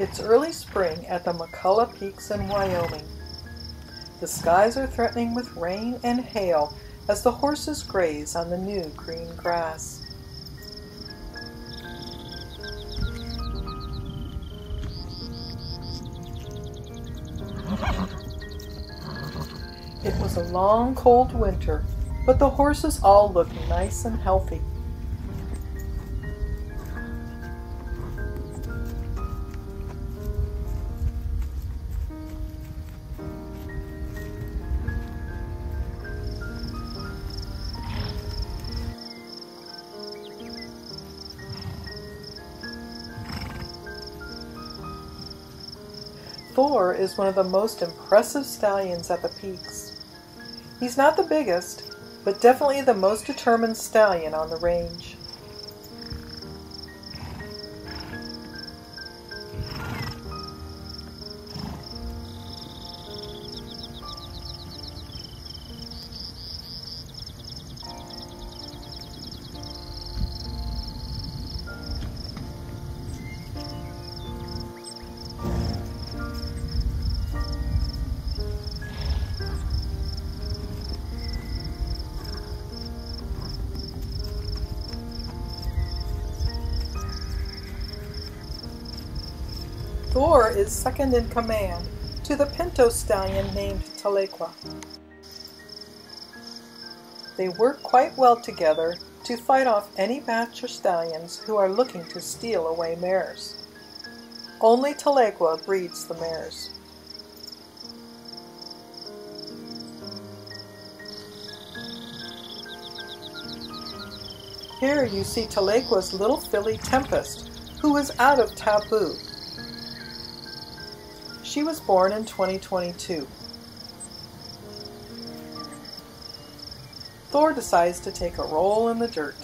It's early spring at the McCullough Peaks in Wyoming. The skies are threatening with rain and hail as the horses graze on the new green grass. It was a long, cold winter, but the horses all looked nice and healthy. Thor is one of the most impressive stallions at the peaks. He's not the biggest, but definitely the most determined stallion on the range. Thor is second in command to the pinto stallion named Talequah. They work quite well together to fight off any bachelor stallions who are looking to steal away mares. Only Talequah breeds the mares. Here you see Talequah's little filly Tempest, who is out of taboo. She was born in 2022. Thor decides to take a roll in the dirt.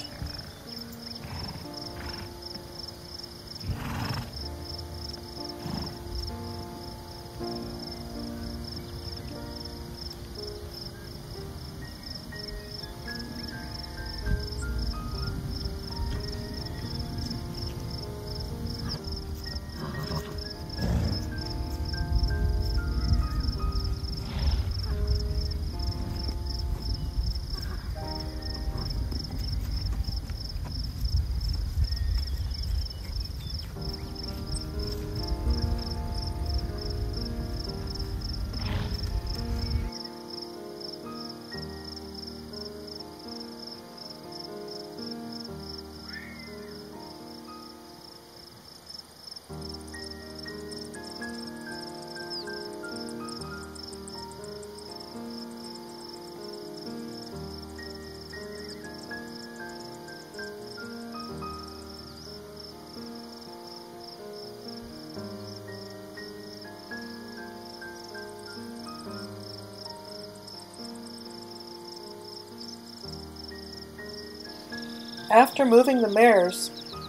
After moving the mares,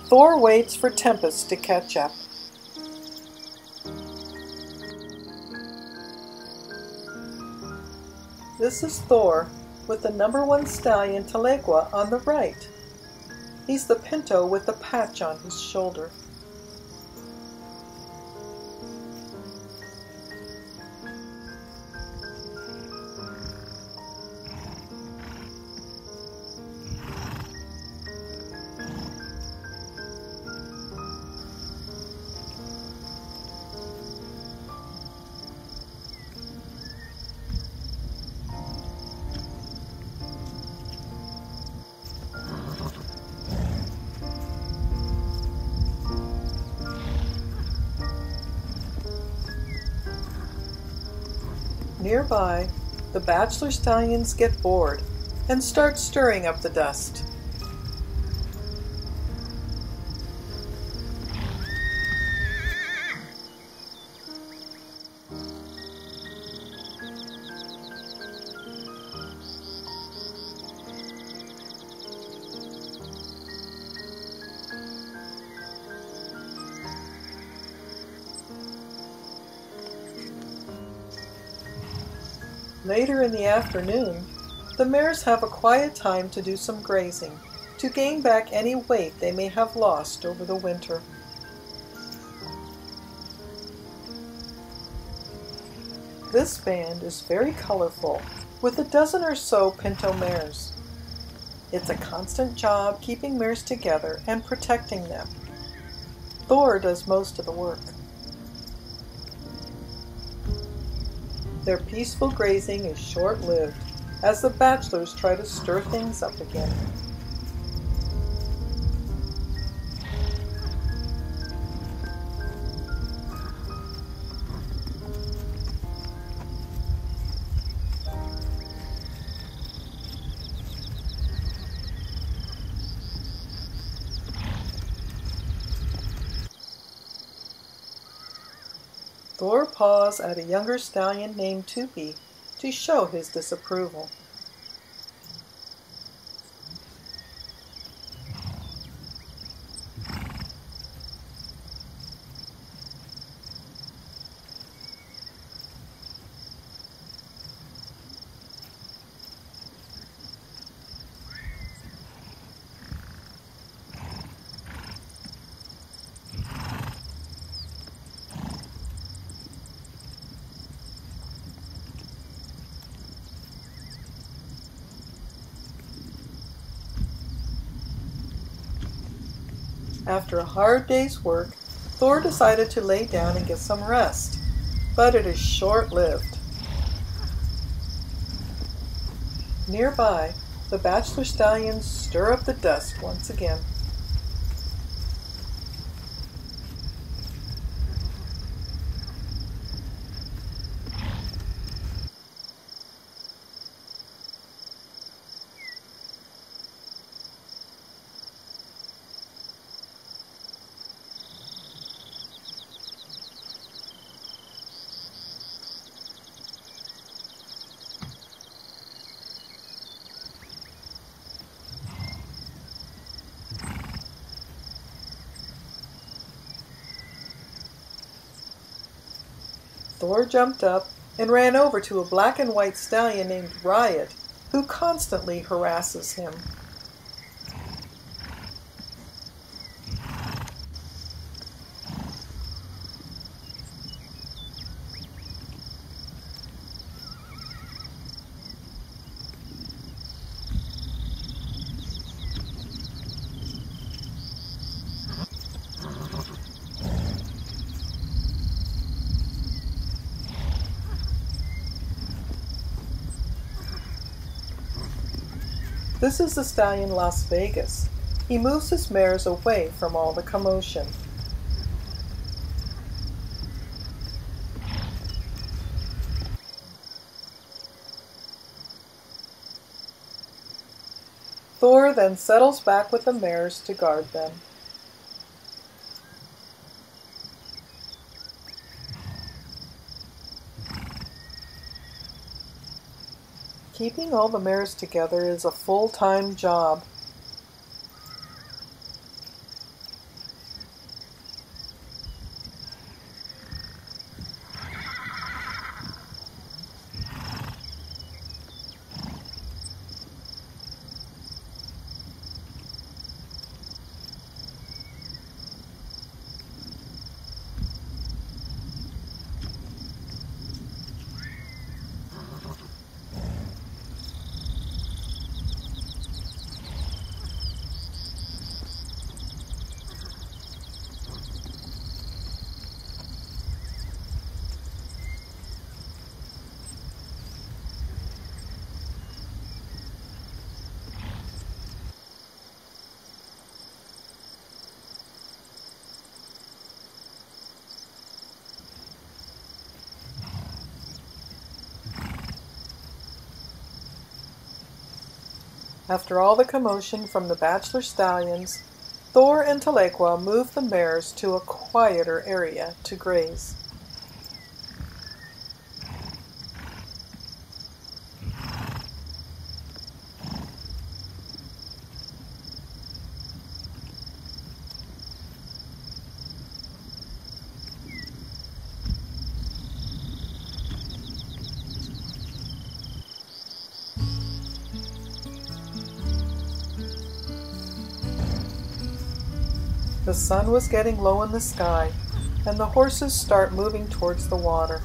Thor waits for Tempest to catch up. This is Thor with the #1 stallion Talequah on the right. He's the pinto with the patch on his shoulder. Nearby, the bachelor stallions get bored and start stirring up the dust. Later in the afternoon, the mares have a quiet time to do some grazing to gain back any weight they may have lost over the winter. This band is very colorful, with a dozen or so pinto mares. It's a constant job keeping mares together and protecting them. Thor does most of the work. Their peaceful grazing is short-lived as the bachelors try to stir things up again. Thor paws at a younger stallion named Toopy to show his disapproval. After a hard day's work, Thor decided to lay down and get some rest, but it is short-lived. Nearby, the bachelor stallions stir up the dust once again. Thor jumped up and ran over to a black and white stallion named Riot, who constantly harasses him. This is the stallion Las Vegas. He moves his mares away from all the commotion. Thor then settles back with the mares to guard them. Keeping all the mares together is a full-time job. After all the commotion from the bachelor stallions, Thor and Talequah moved the mares to a quieter area to graze. The sun was getting low in the sky, and the horses start moving towards the water.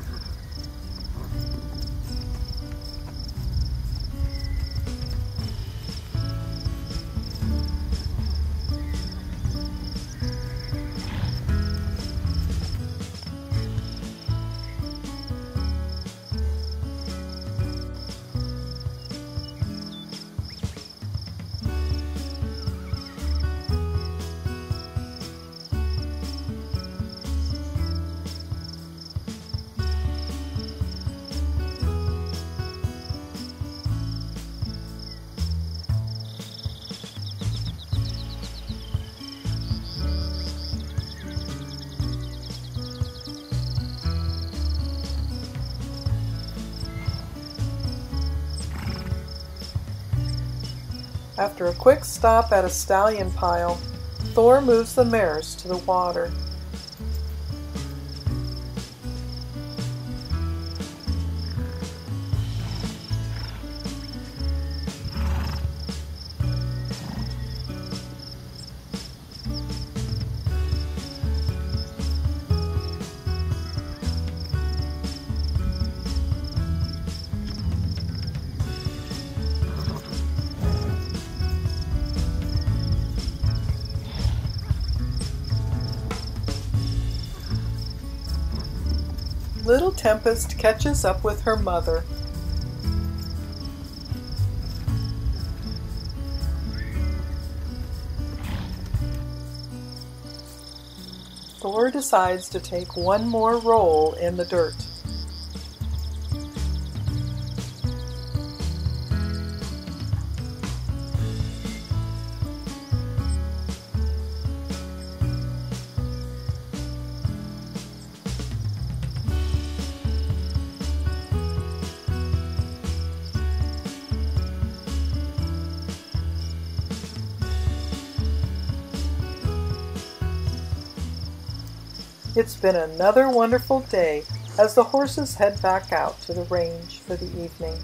After a quick stop at a stallion pile, Thor moves the mares to the water. Little Tempest catches up with her mother. Thor decides to take one more roll in the dirt. It's been another wonderful day as the horses head back out to the range for the evening.